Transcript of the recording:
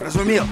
Разумел.